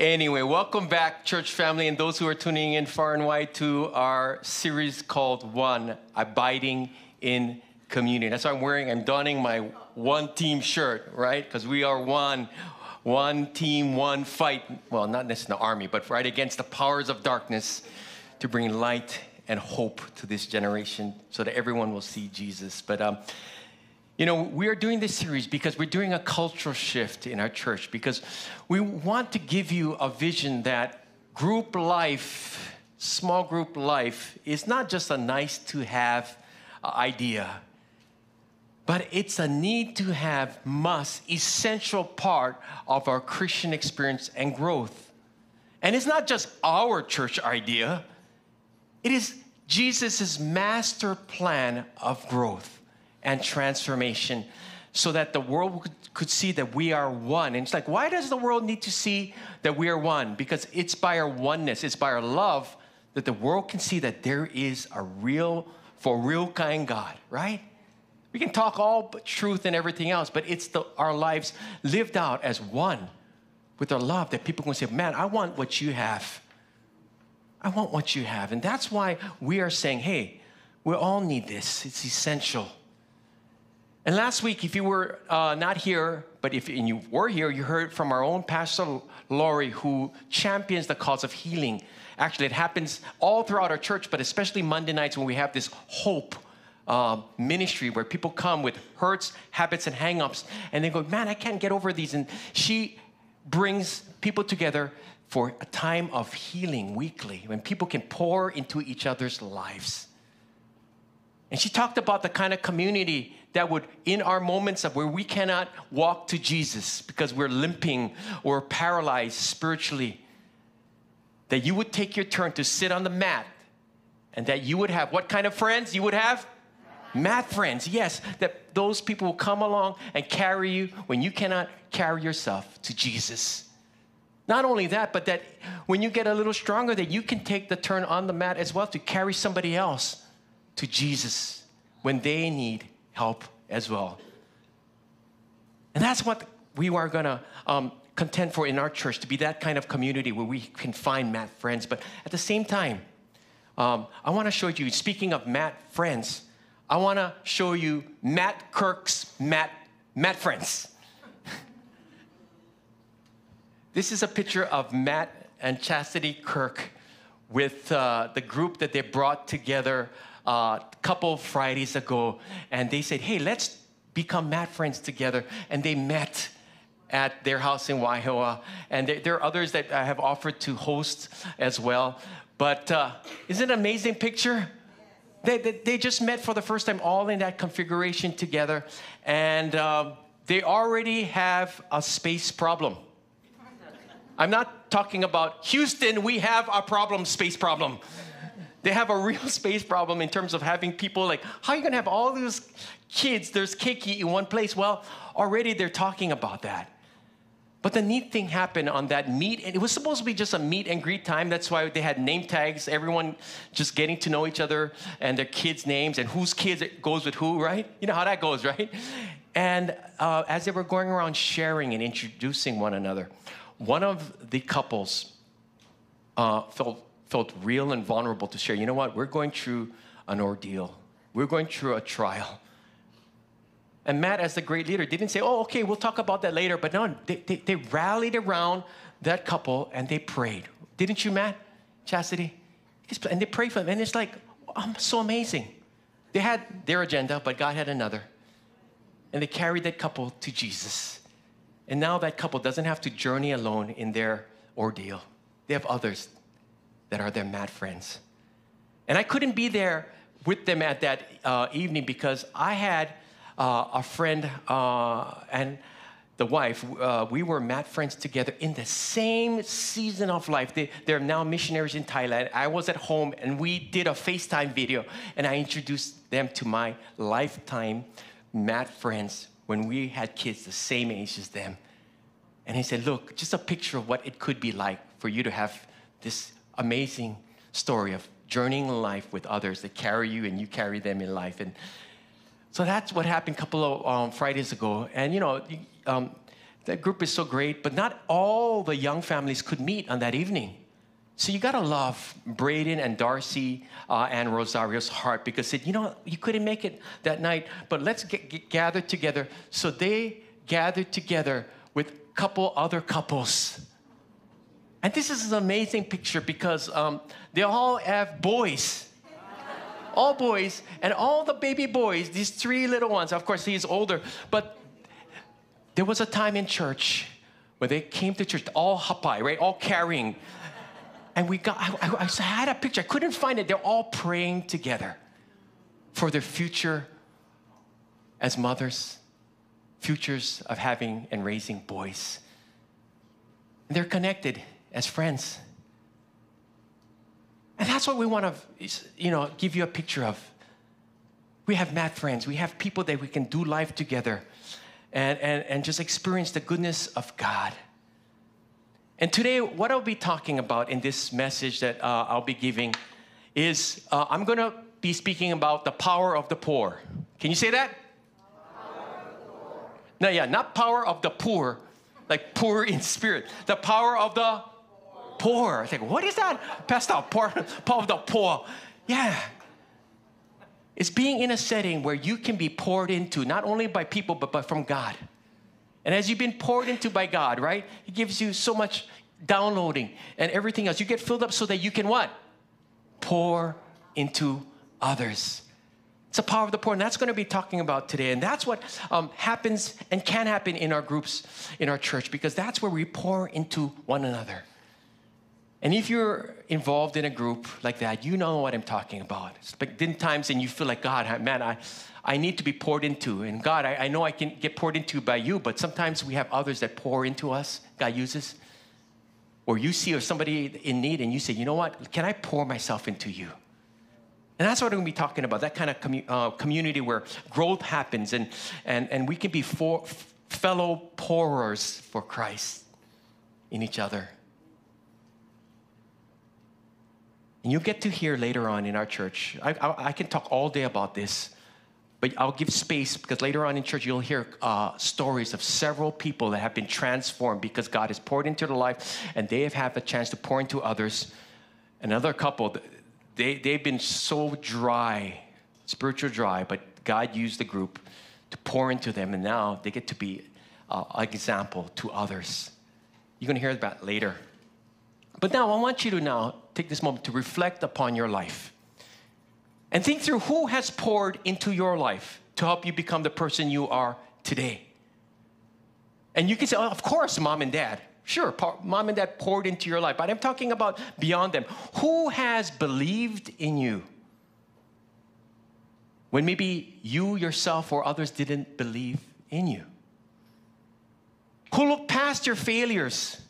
Anyway, welcome back, church family, and those who are tuning in far and wide to our series called One, Abiding in Communion. That's why I'm donning my One Team shirt, right? Because we are one. One team, one fight. Well, not necessarily the army, but right against the powers of darkness to bring light and hope to this generation so that everyone will see Jesus. But, you know, we are doing this series because we're doing a cultural shift in our church because we want to give you a vision that group life, small group life, is not just a nice-to-have idea, but it's a need to have, must, essential part of our Christian experience and growth. And it's not just our church idea. It is Jesus' master plan of growth and transformation so that the world could see that we are one. And it's like, why does the world need to see that we are one? Because it's by our oneness, it's by our love that the world can see that there is a real, for real kind God, right? We can talk all but truth and everything else, but it's our lives lived out as one with our love that people can say, man, I want what you have. I want what you have. And that's why we are saying, hey, we all need this. It's essential. And last week, if you were not here, but if you were here, you heard from our own Pastor Laurie, who champions the cause of healing. Actually, it happens all throughout our church, but especially Monday nights when we have this hope ministry where people come with hurts, habits, and hang-ups, and they go, man, I can't get over these. And she brings people together for a time of healing weekly when people can pour into each other's lives. And she talked about the kind of community that would, in our moments of where we cannot walk to Jesus because we're limping or paralyzed spiritually, that you would take your turn to sit on the mat and that you would have what kind of friends? You would have Mat Friends, yes, that those people will come along and carry you when you cannot carry yourself to Jesus. Not only that, but that when you get a little stronger, that you can take the turn on the mat as well to carry somebody else to Jesus when they need help as well. And that's what we are going to contend for in our church, to be that kind of community where we can find Mat Friends. But at the same time, I want to show you, speaking of Mat Friends, I want to show you Matt Kirk's Mat Friends. This is a picture of Matt and Chastity Kirk with the group that they brought together a couple Fridays ago. And they said, hey, let's become Mat Friends together. And they met at their house in Waihoa. And there are others that I have offered to host as well. But isn't it an amazing picture? They just met for the first time all in that configuration together, and they already have a space problem. I'm not talking about, Houston, we have a problem, space problem. They have a real space problem in terms of having people like, how are you going to have all those kids, there's Keiki in one place? Well, already they're talking about that. But the neat thing happened on that meet, and it was supposed to be just a meet and greet time. That's why they had name tags, everyone just getting to know each other and their kids' names and whose kids goes with who, right? You know how that goes, right? And as they were going around sharing and introducing one another, one of the couples felt real and vulnerable to share. You know what? We're going through an ordeal. We're going through a trial. And Matt, as the great leader, didn't say, oh, okay, we'll talk about that later. But no, they rallied around that couple and they prayed. Didn't you, Matt? Chastity? And they prayed for them. And it's like, oh, so amazing. They had their agenda, but God had another. And they carried that couple to Jesus. And now that couple doesn't have to journey alone in their ordeal. They have others that are their Mat Friends. And I couldn't be there with them at that evening because I had a friend and the wife, we were Mat Friends together in the same season of life. They're now missionaries in Thailand. I was at home, and we did a FaceTime video, and I introduced them to my lifetime Mat Friends when we had kids the same age as them. And he said, look, just a picture of what it could be like for you to have this amazing story of journeying life with others that carry you and you carry them in life. And so that's what happened a couple of Fridays ago. And, you know, That group is so great, but not all the young families could meet on that evening. So you got to love Braden and Darcy and Rosario's heart because they said, you know, you couldn't make it that night, but let's gather together. So they gathered together with a couple other couples. And this is an amazing picture because they all have boys. All boys, and all the baby boys, these three little ones. Of course, he's older, but there was a time in church where they came to church, all hapai, right? All carrying. And we got, I had a picture. I couldn't find it. They're all praying together for their future as mothers, futures of having and raising boys. And they're connected as friends. And that's what we want to, you know, give you a picture of. We have Mat Friends. We have people that we can do life together and just experience the goodness of God. And today, what I'll be talking about in this message that I'll be giving is I'm going to be speaking about the power of the poor. Can you say that? Power of the poor. No, yeah, not power of the poor, like poor in spirit. The power of the poor. I think, what is that? Pastor, power of the poor. Yeah. It's being in a setting where you can be poured into, not only by people, but from God. And as you've been poured into by God, right? He gives you so much downloading and everything else. You get filled up so that you can what? Pour into others. It's the power of the poor, and that's going to be talking about today. And that's what happens and can happen in our groups, in our church, because that's where we pour into one another. And if you're involved in a group like that, you know what I'm talking about. It's like times and you feel like, God, man, I need to be poured into. And God, I know I can get poured into by you, but sometimes we have others that pour into us, God uses. Or you see somebody in need and you say, you know what, can I pour myself into you? And that's what we're going to be talking about, that kind of community where growth happens and we can be fellow pourers for Christ in each other. And you'll get to hear later on in our church. I can talk all day about this, but I'll give space because later on in church, you'll hear stories of several people that have been transformed because God has poured into their life and they have had a chance to pour into others. Another couple, they've been so dry, spiritual dry, but God used the group to pour into them and now they get to be an example to others. You're going to hear about later. But now I want you to now take this moment to reflect upon your life and think through who has poured into your life to help you become the person you are today. And you can say, oh, of course, mom and dad. Sure, mom and dad poured into your life. But I'm talking about beyond them. Who has believed in you when maybe you yourself or others didn't believe in you? Who looked past your failures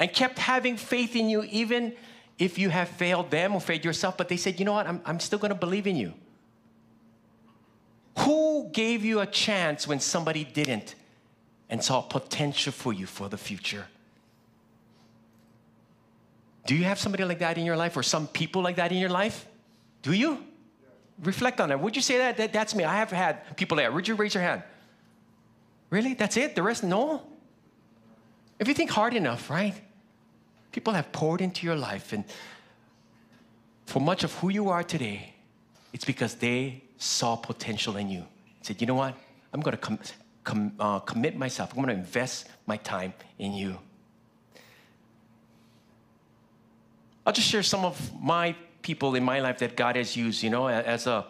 and kept having faith in you even if you have failed them or failed yourself, but they said, you know what, I'm still going to believe in you. Who gave you a chance when somebody didn't and saw potential for you for the future? Do you have somebody like that in your life or some people like that in your life? Do you? Yeah. Reflect on that. Would you say that's me? I have had people like that. Would you raise your hand? Really? That's it? The rest? No? If you think hard enough, right? People have poured into your life, and for much of who you are today, it's because they saw potential in you. They said, you know what? I'm going to commit myself. I'm going to invest my time in you. I'll just share some of my people in my life that God has used, you know, as a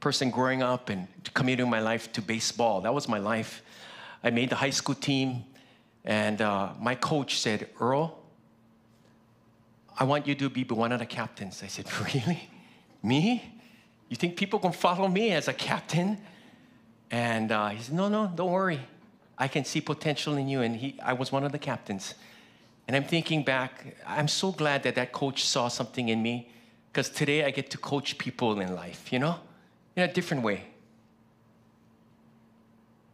person growing up and committing my life to baseball. That was my life. I made the high school team, and my coach said, Earl, I want you to be one of the captains. I said, really? Me? You think people can follow me as a captain? And he said, no, don't worry. I can see potential in you. And I was one of the captains. And I'm thinking back, I'm so glad that coach saw something in me because today I get to coach people in life, you know, in a different way.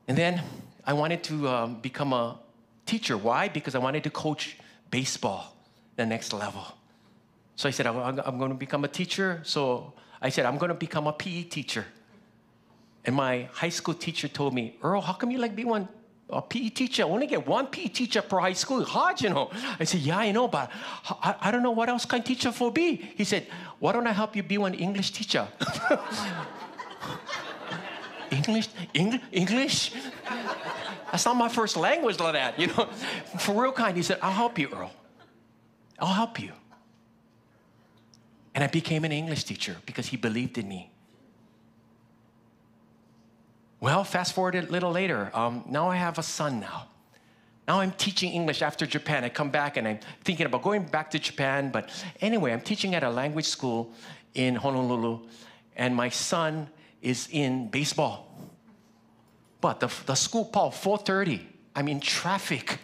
And then I wanted to become a teacher. Why? Because I wanted to coach baseball. The next level. So I said, I'm going to become a teacher. So I said, I'm going to become a PE teacher. And my high school teacher told me, Earl, how come you like being one a PE teacher. I only get one PE teacher per high school. Hard, you know. I said, yeah, I know, but I don't know what else kind of teacher for be. He said, why don't I help you be one English teacher? English? That's not my first language like that, you know. For real kind, he said, I'll help you, Earl. I'll help you. And I became an English teacher because he believed in me. Well, fast forward a little later. Now I have a son now. Now I'm teaching English after Japan. I come back and I'm thinking about going back to Japan. But anyway, I'm teaching at a language school in Honolulu. And my son is in baseball. But the school called 4:30. I'm in traffic,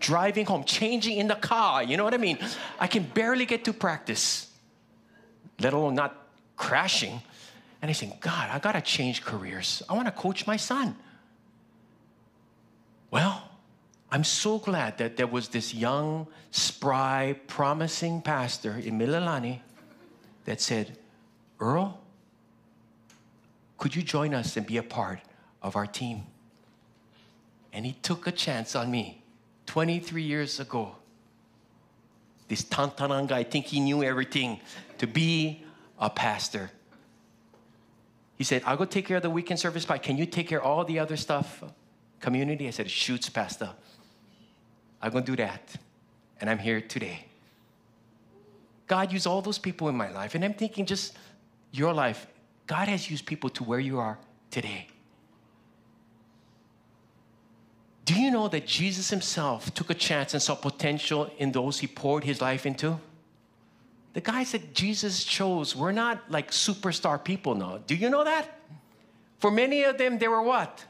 driving home, changing in the car. You know what I mean? I can barely get to practice, let alone not crashing. And I think, God, I gotta change careers. I wanna coach my son. Well, I'm so glad that there was this young, spry, promising pastor in Mililani that said, Earl, could you join us and be a part of our team? And he took a chance on me 23 years ago. This Tantanang guy, I think he knew everything to be a pastor. He said, I'll go take care of the weekend service, but can you take care of all the other stuff? Community? I said, shoots, Pastor. I'm going to do that. And I'm here today. God used all those people in my life. And I'm thinking just your life. God has used people to where you are today. Do you know that Jesus himself took a chance and saw potential in those he poured his life into? The guys that Jesus chose were not like superstar people now. Do you know that? For many of them, they were what?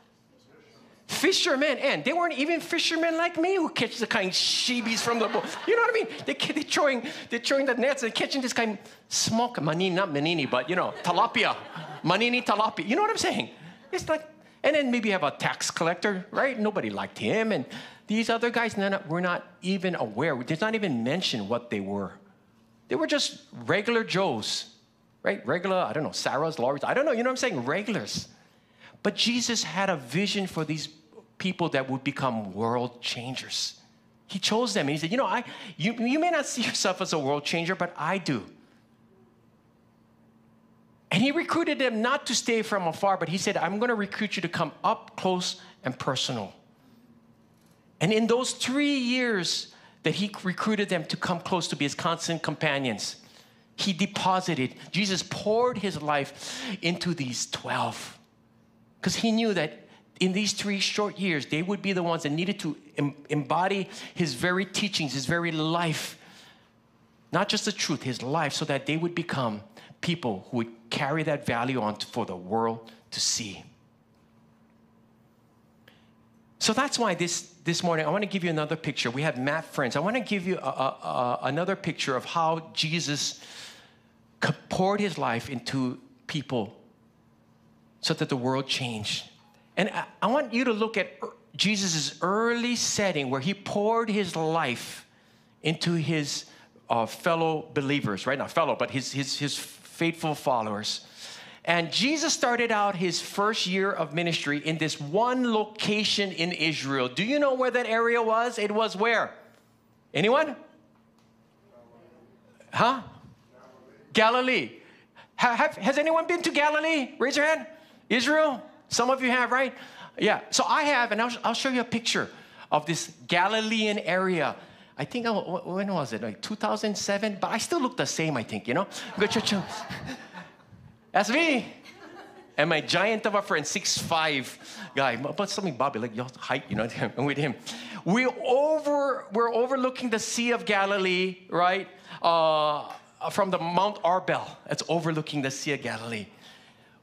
Fishermen. And they weren't even fishermen like me who catch the kind of sheebies from the boat. You know what I mean? They're throwing the nets and catching this kind of smoke. Manini, not manini, but you know, tilapia. Manini, tilapia. You know what I'm saying? It's like, and then maybe you have a tax collector, right? Nobody liked him. And these other guys were not even aware. It's not even mentioned what they were. They were just regular Joes, right? Regular, I don't know, Sarahs, Laura's, I don't know, you know what I'm saying? Regulars. But Jesus had a vision for these people that would become world changers. He chose them and he said, you know, you may not see yourself as a world changer, but I do. And he recruited them not to stay from afar, but he said, I'm going to recruit you to come up close and personal. And in those 3 years, that he recruited them to come close to be his constant companions. He deposited, Jesus poured his life into these 12. Because he knew that in these 3 short years, they would be the ones that needed to embody his very teachings, his very life. Not just the truth, his life, so that they would become people who would carry that value on for the world to see. So that's why this morning, I want to give you another picture. We have Mat Friends. I want to give you another picture of how Jesus poured his life into people so that the world changed. And I want you to look at Jesus' early setting where he poured his life into his fellow believers, right? Not fellow, but his faithful followers. And Jesus started out his first year of ministry in this one location in Israel. Do you know where that area was? It was where? Anyone? Huh? Galilee. Has anyone been to Galilee? Raise your hand. Israel? Some of you have, right? Yeah. So I have, and I'll show you a picture of this Galilean area. I think, when was it? Like 2007? But I still look the same, I think, you know? That's me. And my giant of a friend, 6'5" guy. But something, Bobby, like your height, you know, I'm with him. We're overlooking the Sea of Galilee, right? From the Mount Arbel. It's overlooking the Sea of Galilee.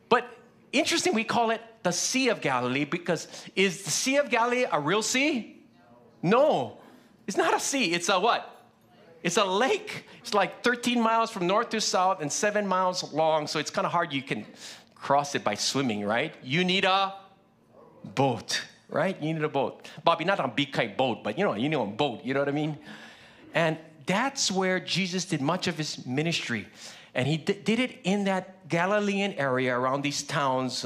But interesting, we call it the Sea of Galilee because is the Sea of Galilee a real sea? No. It's not a sea. It's a what? It's a lake. It's like 13 miles from north to south and 7 miles long, so it's kind of hard. You can cross it by swimming, right? You need a boat, right? You need a boat. Bobby, not a big kite boat, but you know, a boat, you know what I mean? And that's where Jesus did much of his ministry. And he did it in that Galilean area around these towns,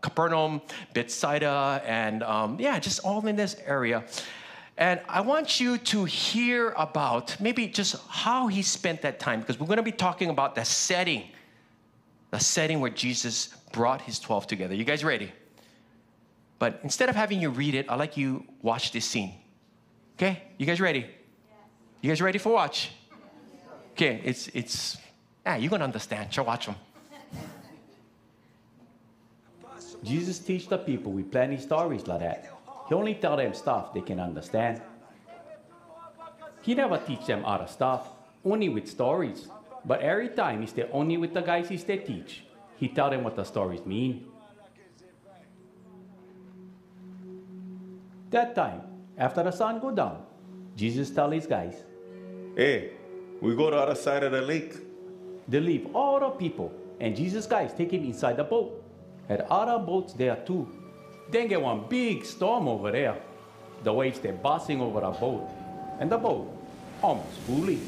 Capernaum, Bethsaida, and just all in this area. And I want you to hear about maybe just how he spent that time, because we're going to be talking about the setting where Jesus brought his 12 together. You guys ready? But instead of having you read it, I'd like you watch this scene. Okay? You guys ready? You guys ready for watch? Okay, you're going to understand. So watch them. Jesus teach the people with plenty stories like that. He only tell them stuff they can understand. He never teach them other stuff, only with stories. But every time he stay only with the guys he stay teach. He tell them what the stories mean. That time, after the sun go down, Jesus tell his guys, "Hey, we go to the other side of the lake." They leave all the people, and Jesus' guys take him inside the boat. And other boats there too. Then get one big storm over there. The waves they're bossing over the boat, and the boat almost fully.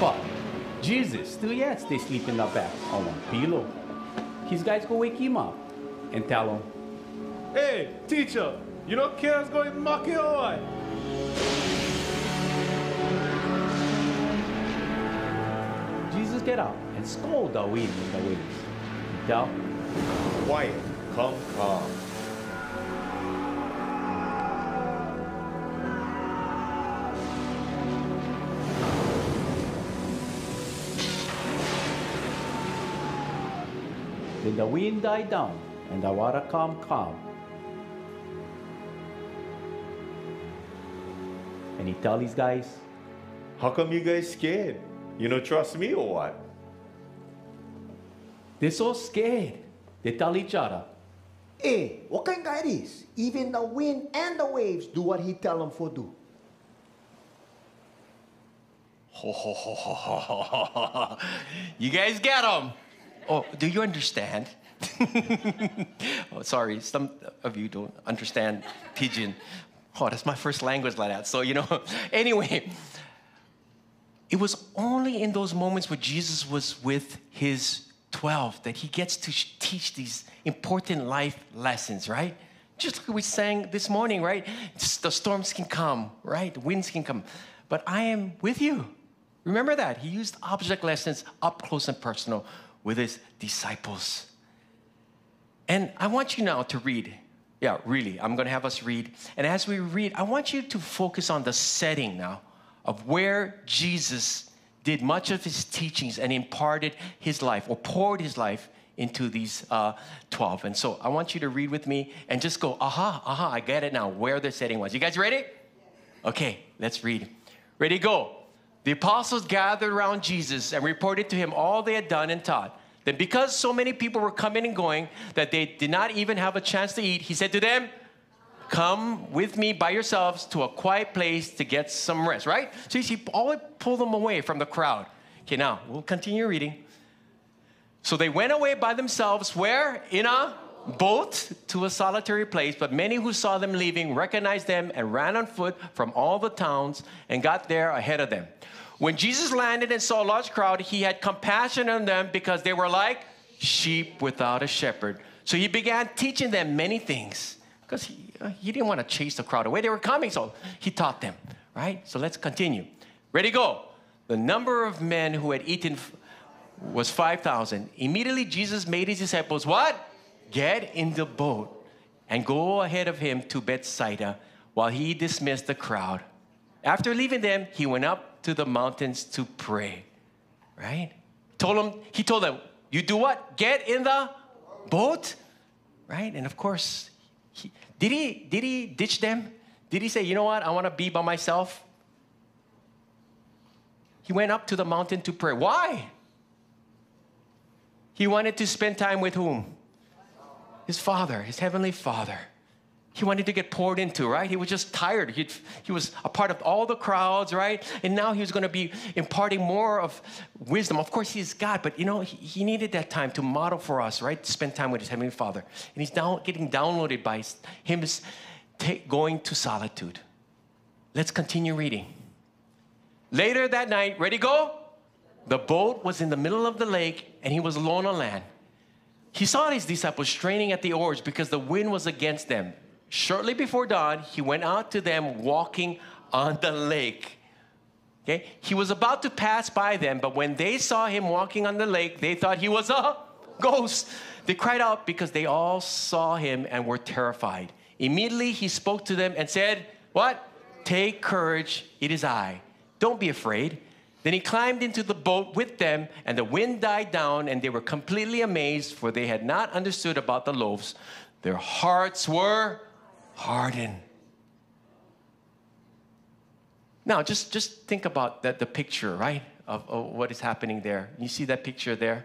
But Jesus still yet stay sleep in the back on one pillow. His guys go wake him up and tell him, "Hey, teacher, you know Kira's going to mock you, oi." Jesus get up and scold the wind and the waves. He tell, "Quiet, come calm." Then the wind died down, and the water calm, calm. And he tell these guys, "How come you guys scared? You don't trust me or what?" They're so scared. They tell each other, "Hey, what kind of guy is? Even the wind and the waves do what he tell them for do." Ho, ho, ho, ho, ho, ho, ho, ho. You guys get them. Oh, do you understand? Oh, sorry, some of you don't understand Pidgin. Oh, that's my first language like that. So, anyway, it was only in those moments where Jesus was with his 12 that he gets to teach these important life lessons, right? Just like we sang this morning, right? Just the storms can come, right? The winds can come. But I am with you. Remember that. He used object lessons up close and personal with his disciples. And I want you now to read. Yeah, really, I'm going to have us read. And as we read, I want you to focus on the setting now of where Jesus did much of his teachings and imparted his life or poured his life into these 12. And so I want you to read with me and just go, aha, aha, I get it now, where the setting was. You guys ready? Okay, let's read. Ready, go. The apostles gathered around Jesus and reported to him all they had done and taught. Then because so many people were coming and going that they did not even have a chance to eat, he said to them, "Come with me by yourselves to a quiet place to get some rest," right? So he always pulled them away from the crowd. Okay, now we'll continue reading. So they went away by themselves, where? In a boat to a solitary place. But many who saw them leaving recognized them and ran on foot from all the towns and got there ahead of them. When Jesus landed and saw a large crowd, he had compassion on them because they were like sheep without a shepherd. So he began teaching them many things because he didn't want to chase the crowd away. They were coming, so he taught them, right? So let's continue. Ready, go. The number of men who had eaten was 5,000. Immediately, Jesus made his disciples, what? Get in the boat and go ahead of him to Bethsaida while he dismissed the crowd. After leaving them, he went up to the mountains to pray, right? He told them, you do what? Get in the boat, right? And of course, did he ditch them? Did he say, you know what? I want to be by myself? He went up to the mountain to pray. Why? He wanted to spend time with whom? His Father, his Heavenly Father. he wanted to get poured into, right? He was just tired. He was a part of all the crowds, right? And now he was going to be imparting more of wisdom. Of course, he's God, but, you know, he needed that time to model for us, right? Spend time with his Heavenly Father. And he's now getting downloaded by him going to solitude. Let's continue reading. Later that night, ready, go? The boat was in the middle of the lake, and he was alone on land. He saw his disciples straining at the oars because the wind was against them. Shortly before dawn, he went out to them walking on the lake. Okay? He was about to pass by them, but when they saw him walking on the lake, they thought he was a ghost. They cried out because they all saw him and were terrified. Immediately, he spoke to them and said, what? Take courage, it is I. Don't be afraid. Then he climbed into the boat with them, and the wind died down, and they were completely amazed, for they had not understood about the loaves. Their hearts were hardened. Now, just think about that, the picture, right, of what is happening there. You see that picture there?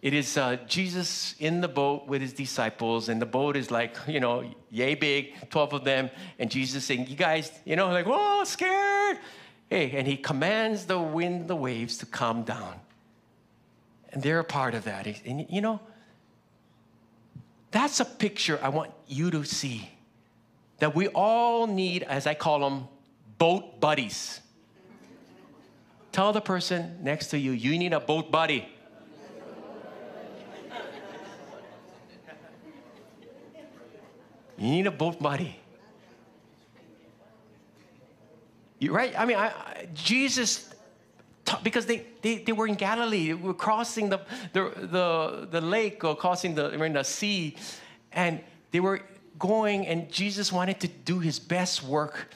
It is Jesus in the boat with his disciples, and the boat is like, you know, yay big, 12 of them, and Jesus saying, you guys, you know, like, whoa, scared. Hey, and he commands the wind, the waves to calm down. And they're a part of that. And, you know, that's a picture I want you to see. That we all need, as I call them, boat buddies. Tell the person next to you, you need a boat buddy. You need a boat buddy. You, right? I mean, Jesus, because they were in Galilee. They were crossing the lake or crossing the sea, and they were going, and Jesus wanted to do his best work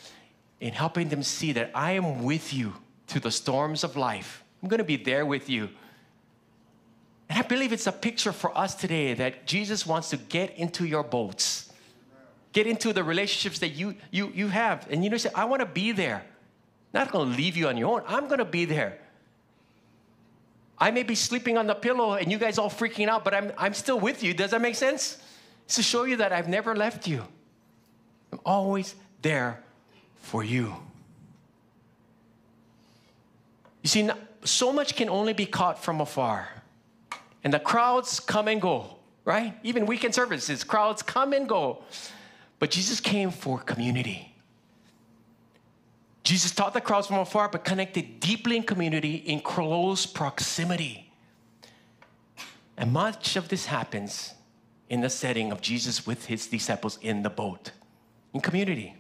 in helping them see that I am with you through the storms of life. I'm going to be there with you. And I believe it's a picture for us today that Jesus wants to get into your boats, get into the relationships that you have. And you know, say, I want to be there. Not going to leave you on your own. I'm going to be there. I may be sleeping on the pillow and you guys all freaking out, but I'm still with you. Does that make sense? It's to show you that I've never left you. I'm always there for you. You see, so much can only be caught from afar. And the crowds come and go, right? Even weekend services, crowds come and go. But Jesus came for community. Jesus taught the crowds from afar, but connected deeply in community, in close proximity. And much of this happens in the setting of Jesus with his disciples in the boat, in community.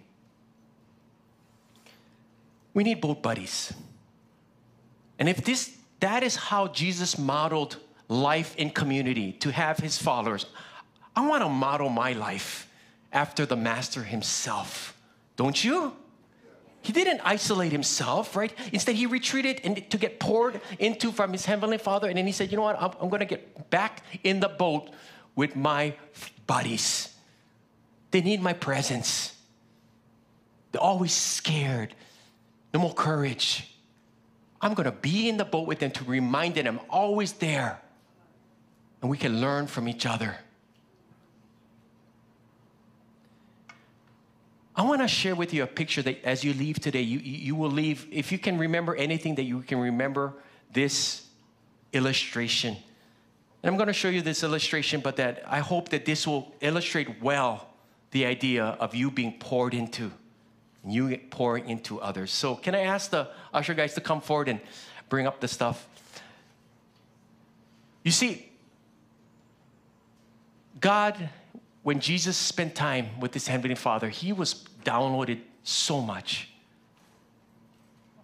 We need boat buddies. And if that is how Jesus modeled life in community, to have his followers, I want to model my life after the Master himself. Don't you? He didn't isolate himself, right? Instead, he retreated to get poured into from his Heavenly Father. And then he said, you know what? I'm going to get back in the boat with my buddies. They need my presence. They're always scared. No more courage. I'm going to be in the boat with them to remind them I'm always there. And we can learn from each other. I want to share with you a picture that as you leave today, you will leave, if you can remember anything, that you can remember this illustration. And I'm going to show you this illustration, but that I hope that this will illustrate well the idea of you being poured into, and you pouring into others. So can I ask the usher guys to come forward and bring up the stuff? You see, God, when Jesus spent time with his Heavenly Father, he was downloaded so much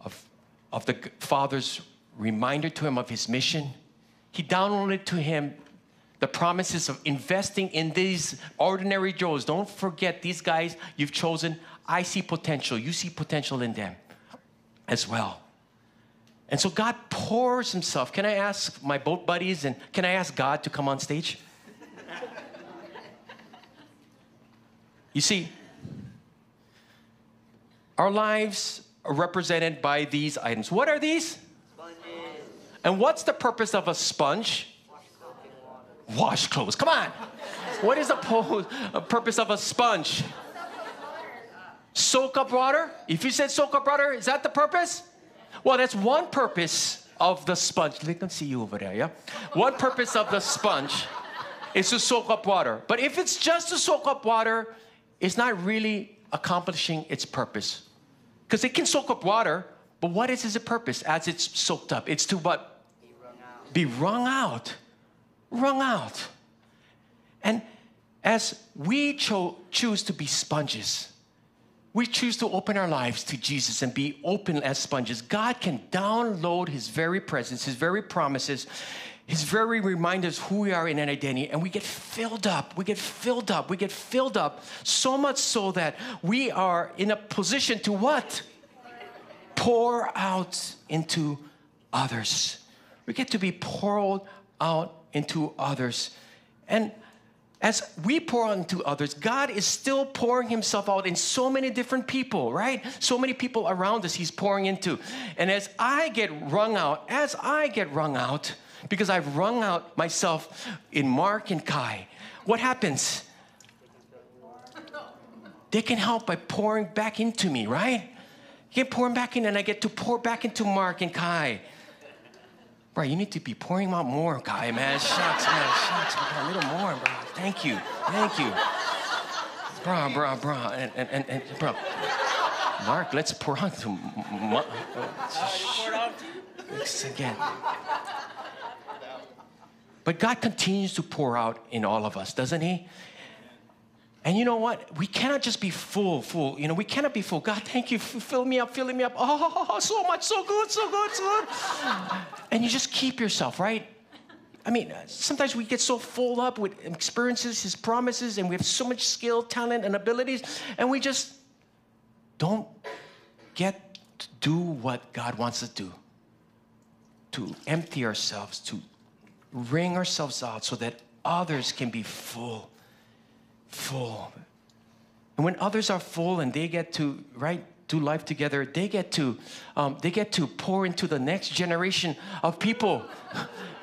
of the Father's reminder to him of his mission. He downloaded to him the promises of investing in these ordinary Joes. Don't forget these guys you've chosen. I see potential. You see potential in them as well. And so God pours himself. Can I ask my boat buddies and can I ask God to come on stage? You see, our lives are represented by these items. What are these? Sponges. And what's the purpose of a sponge? Wash clothes. Come on. What is the purpose of a sponge? Soak up water? If you said soak up water, is that the purpose? Well, that's one purpose of the sponge. They can see you over there, yeah? One purpose of the sponge is to soak up water. But if it's just to soak up water, it's not really accomplishing its purpose. Because it can soak up water, but what is its purpose as it's soaked up? It's to what? Be wrung out. Wrung out. And as we choose to be sponges, we choose to open our lives to Jesus and be open as sponges, God can download His very presence, His very promises, His very reminders who we are in an identity, and we get filled up, we get filled up, we get filled up, so much so that we are in a position to what? Pour out into others. We get to be poured out into others. And as we pour out into others, God is still pouring Himself out in so many different people, right? So many people around us He's pouring into. And as I get wrung out, because I've wrung out myself in Mark and Kai, what happens? They can help by pouring back into me, right? You can pour back in, and I get to pour back into Mark and Kai. Bro, you need to be pouring out more, Kai, man. Shucks, man. Shucks, man. A little more, bro. Thank you. Thank you. Bro. And bro. Mark, let's pour on to Mark. Again. But God continues to pour out in all of us, doesn't He? And you know what? We cannot just be full. You know, we cannot be full. God, thank you. Fill me up. Oh, so much, so good. And you just keep yourself, right? I mean, sometimes we get so full up with experiences, His promises, and we have so much skill, talent, and abilities, and we just don't get to do what God wants us to do, to empty ourselves, to wring ourselves out so that others can be full. And when others are full and they get to, right, do life together, they get to pour into the next generation of people,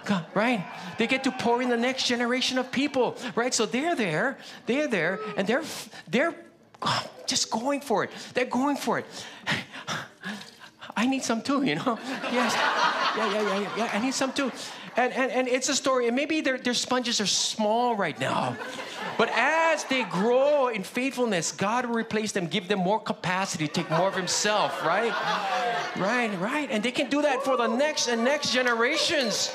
God, right? They get to pour in the next generation of people, right? So they're there, and they're just going for it. They're going for it. I need some too, you know? Yes. Yeah. I need some too. And it's a story. And maybe their sponges are small right now. But as they grow in faithfulness, God will replace them, give them more capacity to take more of Himself, right? Right. And they can do that for the next generations.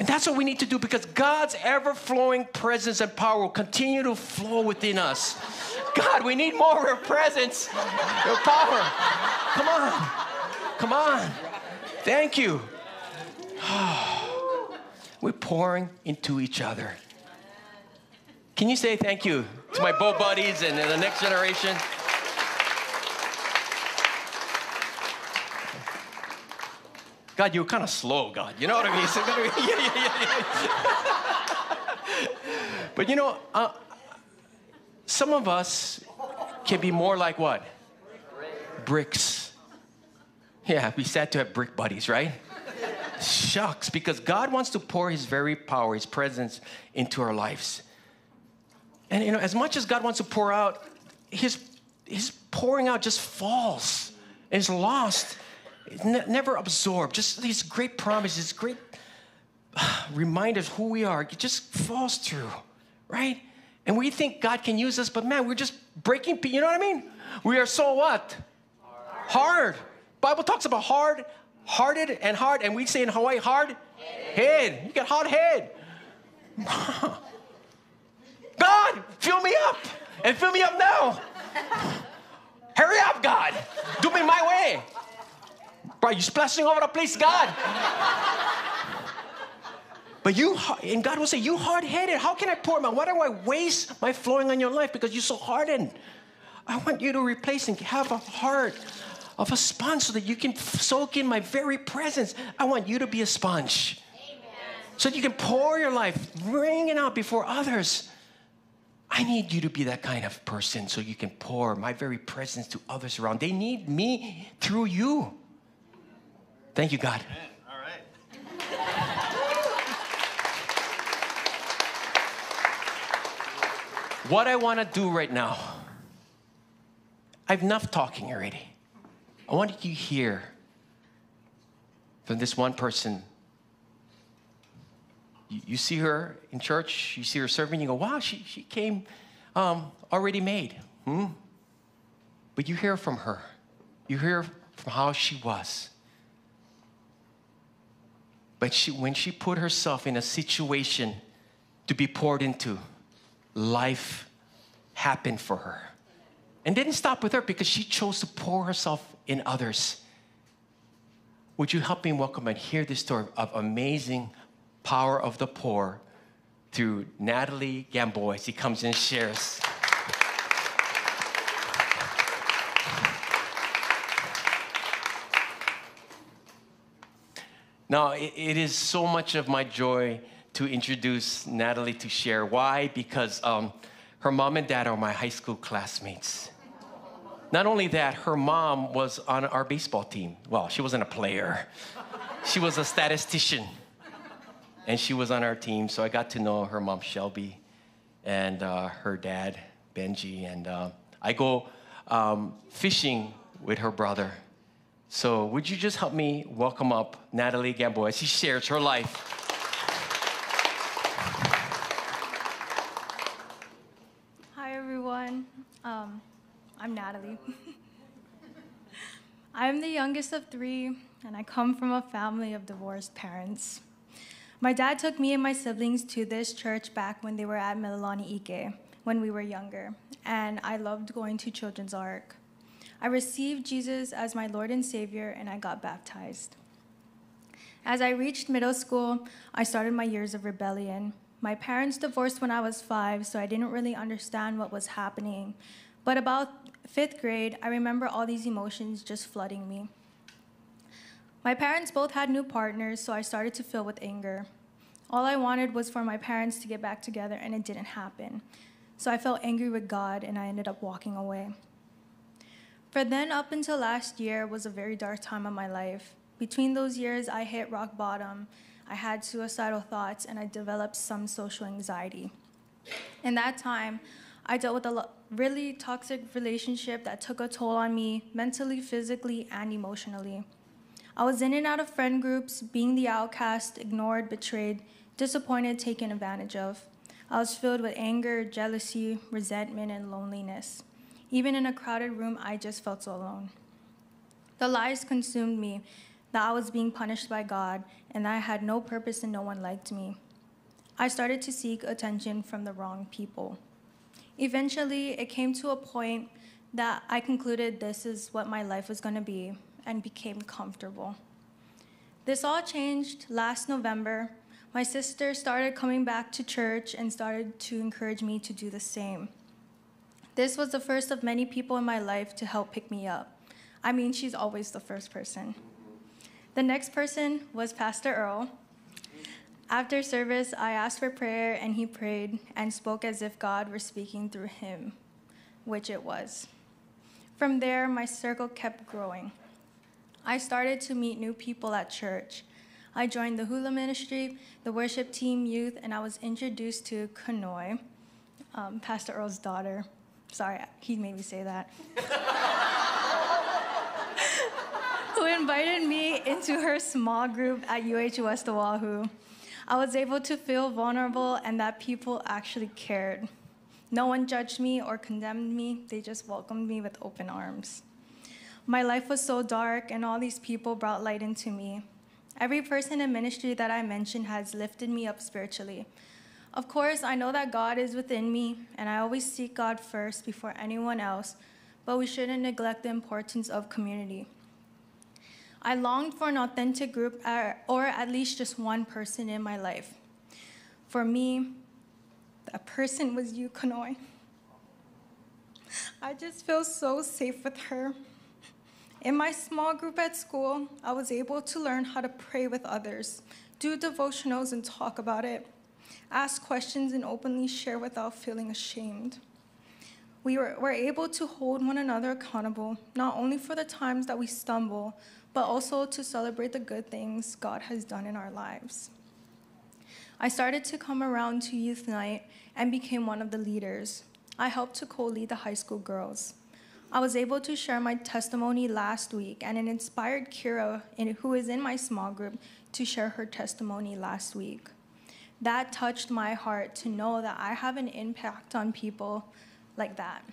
And that's what we need to do, because God's ever-flowing presence and power will continue to flow within us. God, we need more of Your presence, Your power. Come on. Thank you. We're pouring into each other. Can you say thank you to my bow buddies and the next generation? God, you're kind of slow, God. You know what I mean? Yeah. But you know, some of us can be more like what? Bricks. Yeah, it'd be sad to have brick buddies, right? Shucks, because God wants to pour His very power, His presence into our lives. And you know, as much as God wants to pour out, His pouring out just falls. It's lost. It's never absorbed. Just these great promises, great reminders who we are. It just falls through, right? And we think God can use us, but man, we're just breaking. You know what I mean? We are so what? Hard. Bible talks about hard-hearted and hard. And we say in Hawaii, hard head. You got hard head. God, fill me up. And fill me up now. Hurry up, God. Do me my way. Bro, you're splashing over the place, God. But you, and God will say, you hard-headed. How can I pour my? Why do I waste my flowing on your life? Because you're so hardened. I want you to replace and have a heart of a sponge so that you can soak in my very presence. I want you to be a sponge. Amen. So that you can pour your life, wring it out before others. I need you to be that kind of person so you can pour my very presence to others around. They need me through you. Thank you, God. Amen. All right. What I want to do right now I've enough talking already. I wanted you to hear from this one person. You see her in church, you see her serving, you go, wow, she came already made. But you hear from her. You hear from how she was. But when she put herself in a situation to be poured into, life happened for her. And didn't stop with her because she chose to pour herself in others. Would you help me welcome and hear this story of amazing power of the poor through Natalie Gambois? She comes and shares. Now, it is so much of my joy to introduce Natalie to share. Why? Because her mom and dad are my high school classmates. Not only that, her mom was on our baseball team. Well, she wasn't a player. She was a statistician. And she was on our team, so I got to know her mom, Shelby, and her dad, Benji. And I go fishing with her brother. So would you just help me welcome up Natalie Gambois as she shares her life. Hi, everyone. I'm Natalie. I'm the youngest of three, and I come from a family of divorced parents. My dad took me and my siblings to this church back when they were at Mililani Ike, when we were younger, and I loved going to Children's Ark. I received Jesus as my Lord and Savior, and I got baptized. As I reached middle school, I started my years of rebellion. My parents divorced when I was 5, so I didn't really understand what was happening. But about 5th grade, I remember all these emotions just flooding me. My parents both had new partners, so I started to fill with anger. All I wanted was for my parents to get back together, and it didn't happen. So I felt angry with God, and I ended up walking away. From then up until last year was a very dark time of my life. Between those years, I hit rock bottom. I had suicidal thoughts, and I developed some social anxiety. In that time, I dealt with a really toxic relationship that took a toll on me mentally, physically, and emotionally. I was in and out of friend groups, being the outcast, ignored, betrayed, disappointed, taken advantage of. I was filled with anger, jealousy, resentment, and loneliness. Even in a crowded room, I just felt so alone. The lies consumed me, that I was being punished by God, and that I had no purpose and no one liked me. I started to seek attention from the wrong people. Eventually, it came to a point that I concluded this is what my life was going to be, and became comfortable. This all changed last November. My sister started coming back to church and started to encourage me to do the same. This was the first of many people in my life to help pick me up. I mean, she's always the first person. The next person was Pastor Earl. After service, I asked for prayer, and he prayed and spoke as if God were speaking through him, which it was. From there, my circle kept growing. I started to meet new people at church. I joined the Hula Ministry, the worship team, youth, and I was introduced to Kanoa, Pastor Earl's daughter. Sorry, he made me say that. Who invited me into her small group at UH West Oahu. I was able to feel vulnerable and that people actually cared. No one judged me or condemned me. They just welcomed me with open arms. My life was so dark, and all these people brought light into me. Every person in ministry that I mentioned has lifted me up spiritually. Of course, I know that God is within me, and I always seek God first before anyone else, but we shouldn't neglect the importance of community. I longed for an authentic group, or at least just one person in my life. For me, that person was you, Kanoa. I just feel so safe with her. In my small group at school, I was able to learn how to pray with others, do devotionals and talk about it, ask questions, and openly share without feeling ashamed. We were able to hold one another accountable, not only for the times that we stumble, but also to celebrate the good things God has done in our lives. I started to come around to youth night and became one of the leaders. I helped to co-lead the high school girls. I was able to share my testimony last week, and it inspired Kira, who is in my small group, to share her testimony last week. That touched my heart to know that I have an impact on people like that.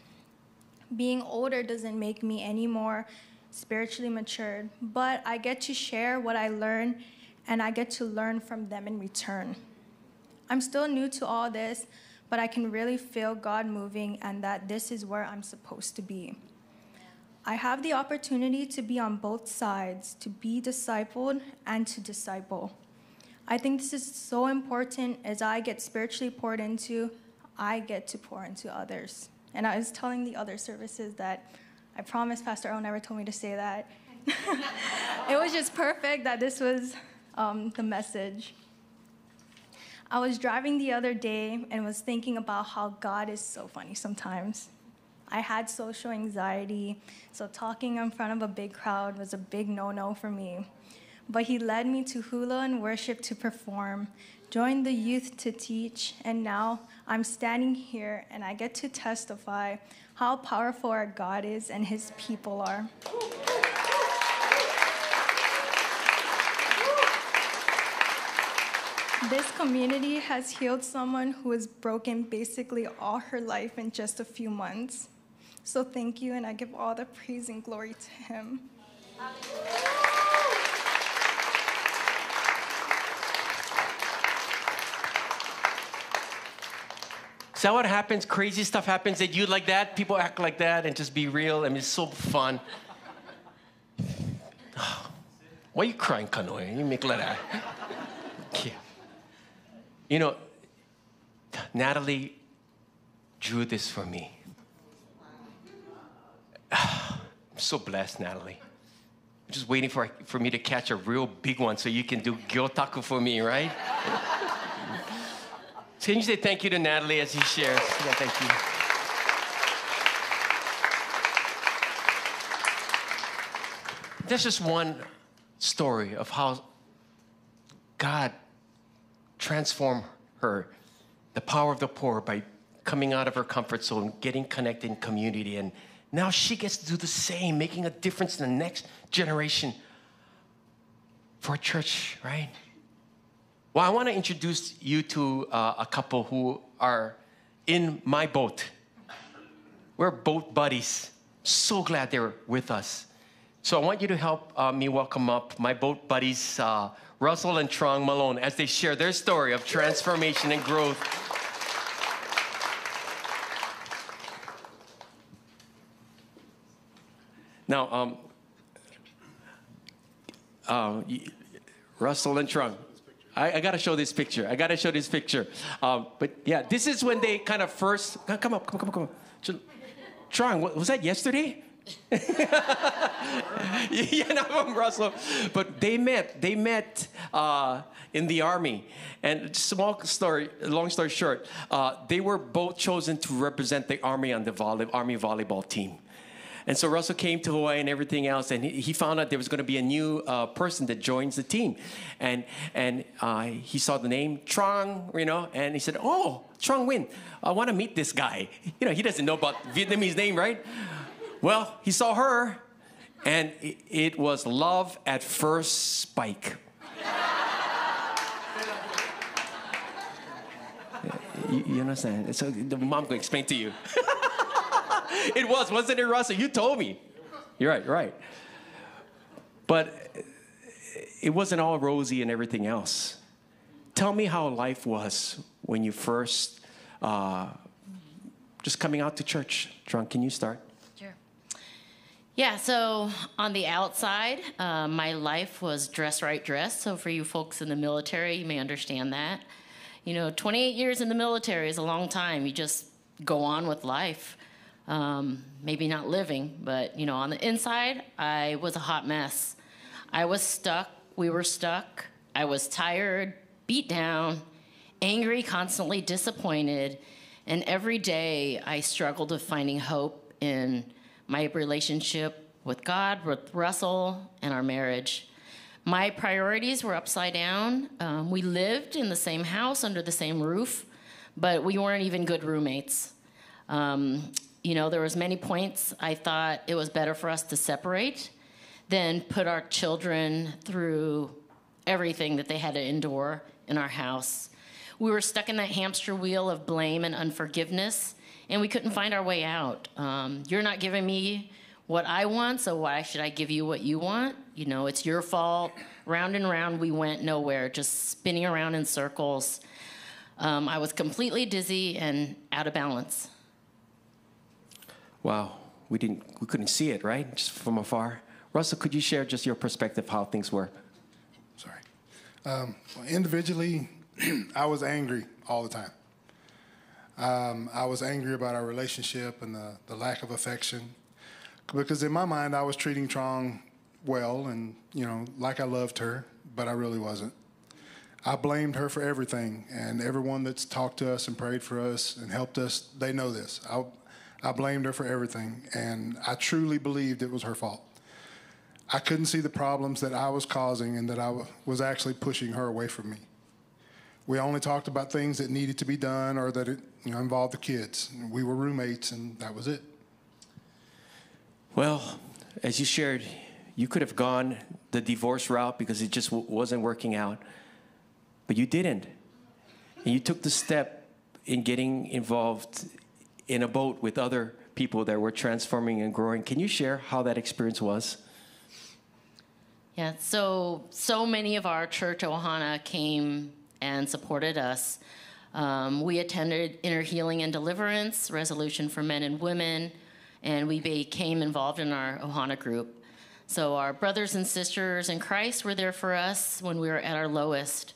Being older doesn't make me any more spiritually matured, but I get to share what I learn, and I get to learn from them in return. I'm still new to all this, but I can really feel God moving and that this is where I'm supposed to be. I have the opportunity to be on both sides, to be discipled and to disciple. I think this is so important. As I get spiritually poured into, I get to pour into others. And I was telling the other services that I promised Pastor O never told me to say that. It was just perfect that this was the message. I was driving the other day and was thinking about how God is so funny sometimes. I had social anxiety, so talking in front of a big crowd was a big no-no for me. But he led me to hula and worship to perform, joined the youth to teach, and now I'm standing here and I get to testify how powerful our God is and his people are. This community has healed someone who was broken basically all her life in just a few months. So thank you, and I give all the praise and glory to him. Is that what happens? Crazy stuff happens that you like that, people act like that, and just be real. I mean, it's so fun. Why are you crying, Kanoa? You make like that. Yeah. You know, Natalie drew this for me. I'm so blessed, Natalie. I'm just waiting for me to catch a real big one so you can do gyotaku for me, right? So can you say thank you to Natalie as he shares? Yeah, thank you. That's just one story of how God transform her, the power of the poor, by coming out of her comfort zone, getting connected in community. And now she gets to do the same, making a difference in the next generation for a church, right? Well, I want to introduce you to a couple who are in my boat. We're boat buddies. So glad they're with us. So I want you to help me welcome up my boat buddies, Russell and Trung Malone, as they share their story of transformation and growth. Now, Russell and Trung, I got to show this picture. But yeah, this is when they kind of first, come up. Trung, was that yesterday? Yeah, no, I'm Russell. But they met in the army. And long story short, they were both chosen to represent the army on the army volleyball team. And so Russell came to Hawaii and everything else, and he found out there was going to be a new person that joins the team. And he saw the name Trung, you know, and he said, "Oh, Trung Win, I want to meet this guy." You know, he doesn't know about Vietnamese name, right? Well, he saw her, and it was love at first spike. You understand? So the mom could explain to you. It was, wasn't it, Russell? You told me. You're right, right. But it wasn't all rosy and everything else. Tell me how life was when you first just coming out to church. Trung, can you start? Yeah, so on the outside, my life was dress right dress. So for you folks in the military, you may understand that. You know, 28 years in the military is a long time. You just go on with life. Maybe not living, but, you know, on the inside, I was a hot mess. I was stuck. We were stuck. I was tired, beat down, angry, constantly disappointed. And every day, I struggled with finding hope in my relationship with God, with Russell, and our marriage. My priorities were upside down. We lived in the same house under the same roof, but we weren't even good roommates. you know, there was many points I thought it was better for us to separate than put our children through everything that they had to endure in our house. We were stuck in that hamster wheel of blame and unforgiveness, and we couldn't find our way out. You're not giving me what I want, so why should I give you what you want? You know, it's your fault. Round and round we went, nowhere, just spinning around in circles. I was completely dizzy and out of balance. Wow, we couldn't see it, right? Just from afar. Russell, could you share just your perspective how things were? Sorry. Individually, I was angry all the time. I was angry about our relationship and the lack of affection, because in my mind I was treating Trung well and, you know, like I loved her, but I really wasn't. I blamed her for everything, and everyone that's talked to us and prayed for us and helped us, they know this. I blamed her for everything, and I truly believed it was her fault. I couldn't see the problems that I was causing and that I was actually pushing her away from me. We only talked about things that needed to be done or that it, you know, involved the kids. We were roommates, and that was it. Well, as you shared, you could have gone the divorce route because it just wasn't working out, but you didn't. And you took the step in getting involved in a boat with other people that were transforming and growing. Can you share how that experience was? Yeah, so many of our church, Ohana, came and supported us. We attended Inner Healing and Deliverance, Resolution for Men and Women, and we became involved in our Ohana group. So our brothers and sisters in Christ were there for us when we were at our lowest.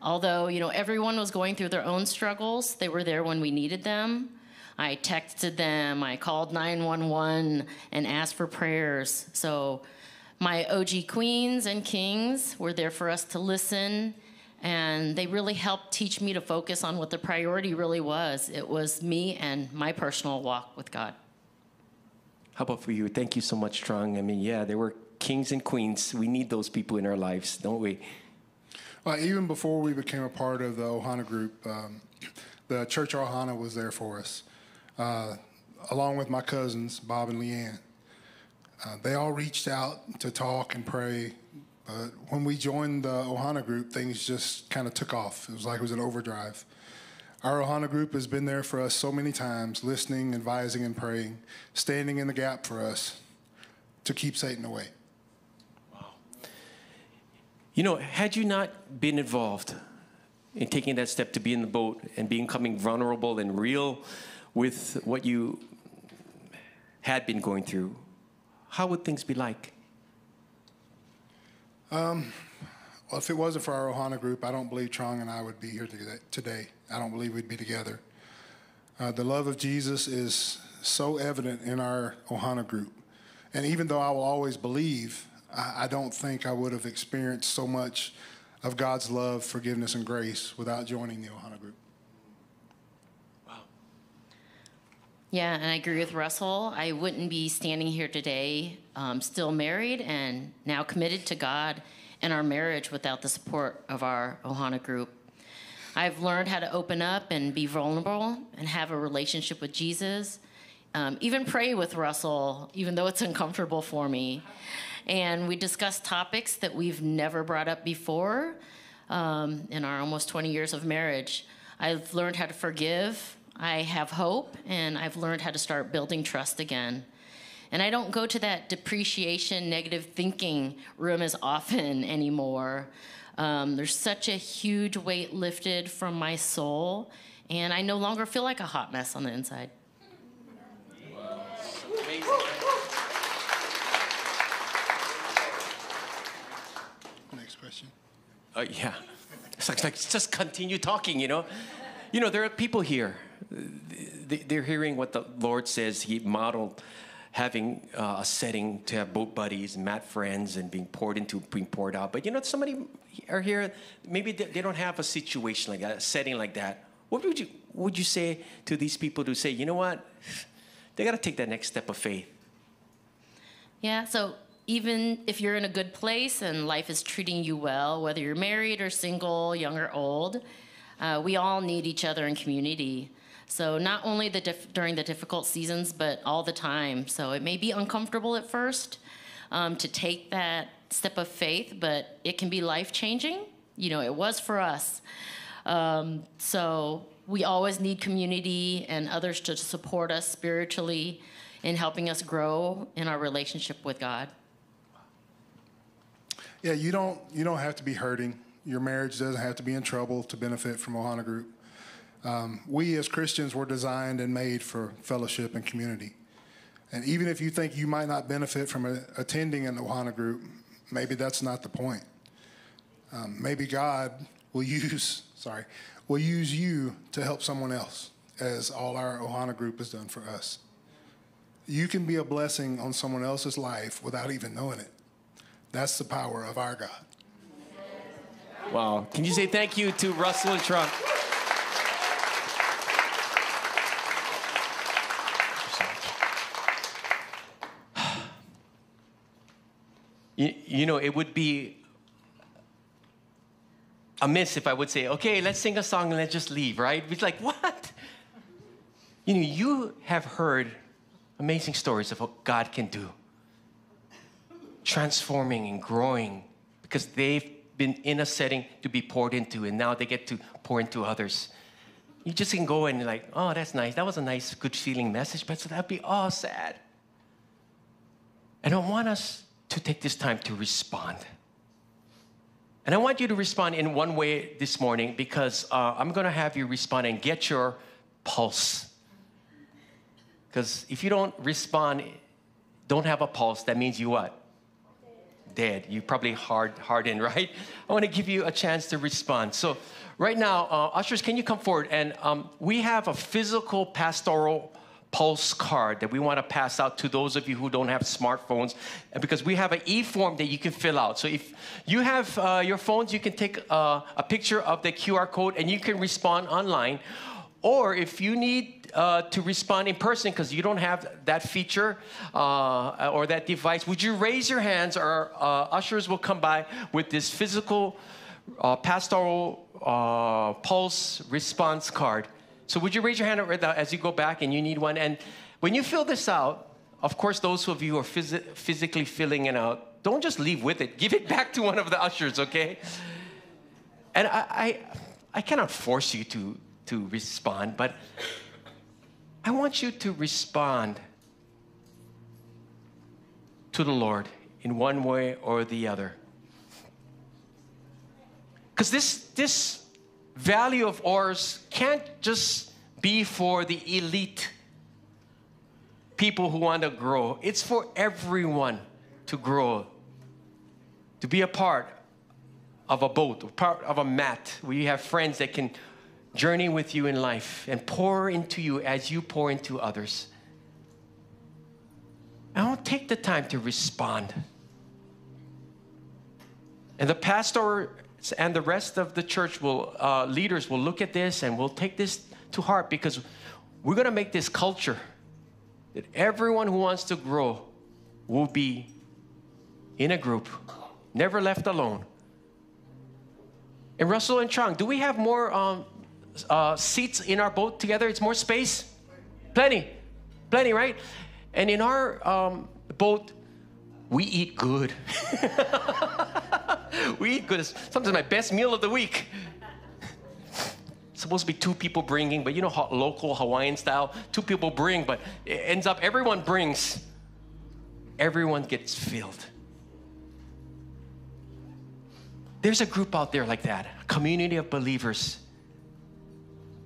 Although, you know, everyone was going through their own struggles, they were there when we needed them. I texted them, I called 911 and asked for prayers. So my OG queens and kings were there for us to listen, and they really helped teach me to focus on what the priority really was. It was me and my personal walk with God. How about for you? Thank you so much, Trung. I mean, yeah, there were kings and queens. We need those people in our lives, don't we? Well, even before we became a part of the Ohana group, the church Ohana was there for us, along with my cousins, Bob and Leanne. They all reached out to talk and pray. But when we joined the Ohana group, things just kind of took off. It was like it was an overdrive. Our Ohana group has been there for us so many times, listening, advising, and praying, standing in the gap for us to keep Satan away. Wow. You know, had you not been involved in taking that step to be in the boat and becoming vulnerable and real with what you had been going through, how would things be like? Well, if it wasn't for our Ohana group, I don't believe Trung and I would be here today. I don't believe we'd be together. The love of Jesus is so evident in our Ohana group. And even though I will always believe, I don't think I would have experienced so much of God's love, forgiveness, and grace without joining the Ohana group. Wow. Yeah, and I agree with Russell. I wouldn't be standing here today, still married and now committed to God and our marriage, without the support of our Ohana group. I've learned how to open up and be vulnerable and have a relationship with Jesus, even pray with Russell, even though it's uncomfortable for me. And we discuss topics that we've never brought up before in our almost 20 years of marriage. I've learned how to forgive, I have hope, and I've learned how to start building trust again. And I don't go to that depreciation, negative thinking room as often anymore. There's such a huge weight lifted from my soul, and I no longer feel like a hot mess on the inside. Wow. Amazing. Next question. Yeah. It's like, just continue talking, you know? You know, there are people here. They're hearing what the Lord says He modeled. Having a setting to have boat buddies and mat friends and being poured into, being poured out. But you know, somebody are here, maybe they don't have a situation like that, a setting like that. What would you say to these people to say, you know what, they got to take that next step of faith? Yeah, so even if you're in a good place and life is treating you well, whether you're married or single, young or old, we all need each other in community. So not only during the difficult seasons, but all the time. So it may be uncomfortable at first to take that step of faith, but it can be life-changing. You know, it was for us. So we always need community and others to support us spiritually in helping us grow in our relationship with God. Yeah, you don't have to be hurting. Your marriage doesn't have to be in trouble to benefit from Ohana Group. We as Christians were designed and made for fellowship and community. And even if you think you might not benefit from attending an Ohana Group, maybe that's not the point. Maybe God will use you to help someone else, as all our Ohana Group has done for us. You can be a blessing on someone else's life without even knowing it. That's the power of our God. Wow. Can you say thank you to Russell and Trung? You know, it would be amiss if I would say, okay, let's sing a song and let's just leave, right? It's like, what? You know, you have heard amazing stories of what God can do. Transforming and growing because they've been in a setting to be poured into, and now they get to pour into others. You just can go and you're like, oh, that's nice. That was a nice, good feeling message, but so that'd be all sad. I don't want us to take this time to respond. And I want you to respond in one way this morning because I'm going to have you respond and get your pulse. Because if you don't respond, don't have a pulse, that means you what? Dead. You probably hardened, right? I want to give you a chance to respond. So right now, ushers, can you come forward? And we have a physical pastoral pulse card that we want to pass out to those of you who don't have smartphones, because we have an e-form that you can fill out. So if you have your phones, you can take a picture of the QR code and you can respond online. Or if you need to respond in person because you don't have that feature or that device, would you raise your hands? Or ushers will come by with this physical pastoral pulse response card. So would you raise your hand as you go back and you need one? And when you fill this out, of course, those of you who are physically filling it out, don't just leave with it. Give it back to one of the ushers, okay? And I cannot force you to respond, but I want you to respond to the Lord in one way or the other. Because this value of ours can't just be for the elite people who want to grow. It's for everyone to grow, to be a part of a boat, a part of a mat. We have friends that can journey with you in life and pour into you as you pour into others. I won't take the time to respond. And the pastor and the rest of the church leaders will look at this and we'll take this to heart, because we're going to make this culture that everyone who wants to grow will be in a group, never left alone. And Russell and Trung, do we have more seats in our boat together? It's more space? Plenty, right? And in our boat, we eat good. We eat good. Sometimes my best meal of the week. It's supposed to be two people bringing, but you know, local Hawaiian style, two people bring, but it ends up everyone brings. Everyone gets filled. There's a group out there like that, a community of believers,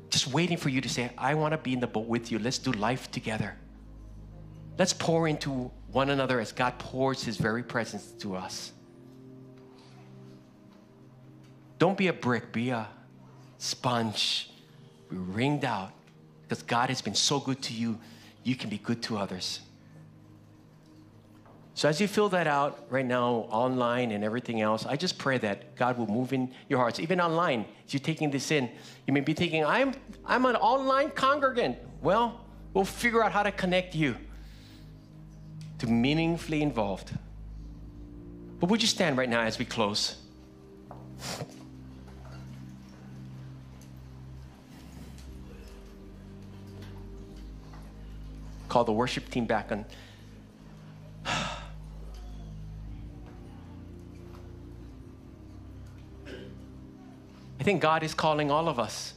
just waiting for you to say, I want to be in the boat with you. Let's do life together. Let's pour into one another as God pours His very presence to us. Don't be a brick, be a sponge. Be wringed out, because God has been so good to you, you can be good to others. So as you fill that out right now, online and everything else, I just pray that God will move in your hearts. Even online, as you're taking this in, you may be thinking, I'm an online congregant. Well, we'll figure out how to connect you to meaningfully involved. But would you stand right now as we close? call the worship team back on. I think God is calling all of us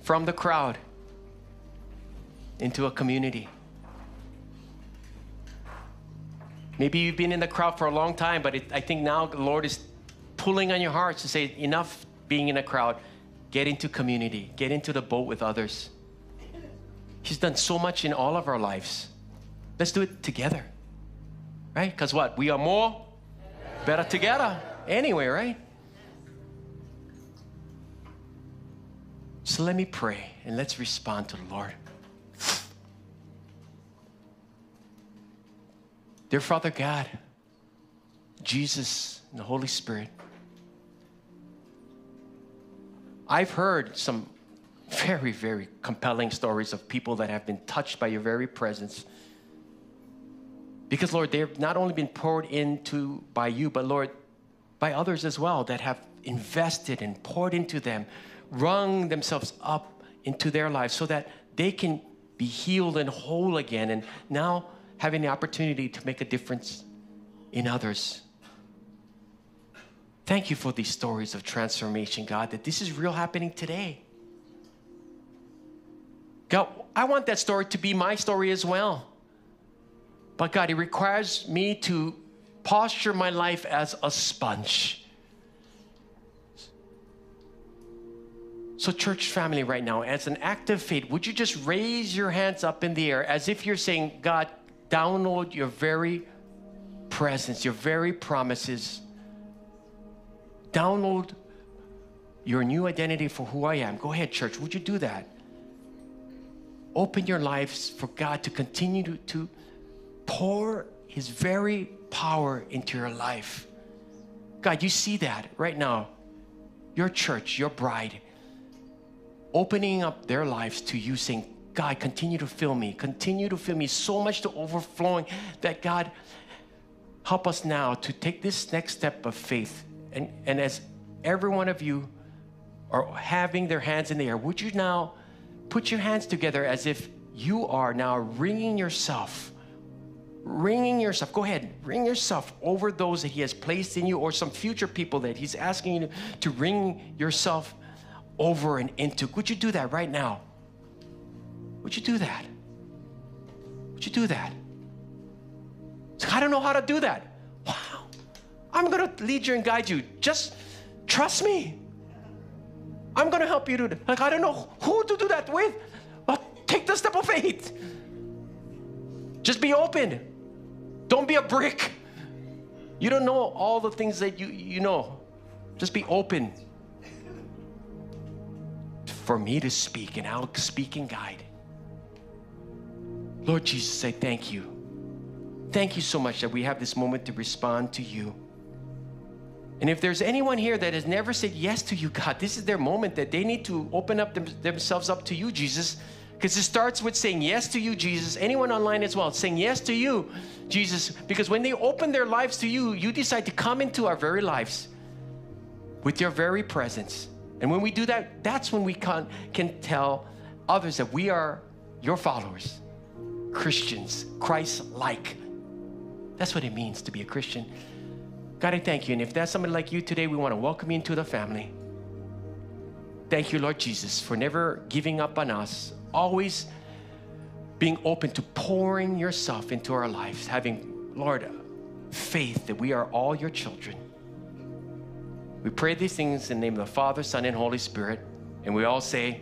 from the crowd into a community. Maybe you've been in the crowd for a long time, but I think now the Lord is pulling on your hearts to say, enough being in a crowd. Get into community. Get into the boat with others. He's done so much in all of our lives. Let's do it together, right? Because what? We are more better together anyway, right? So let me pray and let's respond to the Lord. Dear Father God, Jesus and the Holy Spirit, I've heard some very, very compelling stories of people that have been touched by your very presence. Because, Lord, they've not only been poured into by you, but, Lord, by others as well that have invested and poured into them, wrung themselves up into their lives so that they can be healed and whole again, and now having the opportunity to make a difference in others. Thank you for these stories of transformation, God, that this is real happening today. God, I want that story to be my story as well. But God, it requires me to posture my life as a sponge. So church family right now, as an act of faith, would you just raise your hands up in the air as if you're saying, God, download your very presence, your very promises. Download your new identity for who I am. Go ahead, church. Would you do that? Open your lives for God to continue to pour His very power into your life. God, you see that right now. Your church, your bride, opening up their lives to you, saying, God, continue to fill me so much to overflowing that, God, help us now to take this next step of faith. And as every one of you are having their hands in the air, would you now put your hands together as if you are now wringing yourself, go ahead, wring yourself over those that He has placed in you or some future people that He's asking you to wring yourself over and into. Would you do that right now? Would you do that? Would you do that? I don't know how to do that. Wow. I'm going to lead you and guide you. Just trust me. I'm going to help you do that. Like, I don't know who to do that with, but take the step of faith. Just be open. Don't be a brick. You don't know all the things that you know. Just be open for me to speak, and I'll speak and guide. Lord Jesus, I thank you. Thank you so much that we have this moment to respond to you. And if there's anyone here that has never said yes to you, God, this is their moment that they need to open up themselves up to you, Jesus, because it starts with saying yes to you, Jesus. Anyone online as well, saying yes to you, Jesus, because when they open their lives to you, you decide to come into our very lives with your very presence. And when we do that, that's when we can tell others that we are your followers, Christians, Christ-like. That's what it means to be a Christian. God, I thank you. And if that's somebody like you today, we want to welcome you into the family. Thank you, Lord Jesus, for never giving up on us, always being open to pouring yourself into our lives, having, Lord, faith that we are all your children. We pray these things in the name of the Father, Son, and Holy Spirit. And we all say,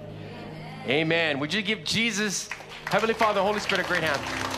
Amen. Amen. Would you give Jesus, Heavenly Father, Holy Spirit, a great hand?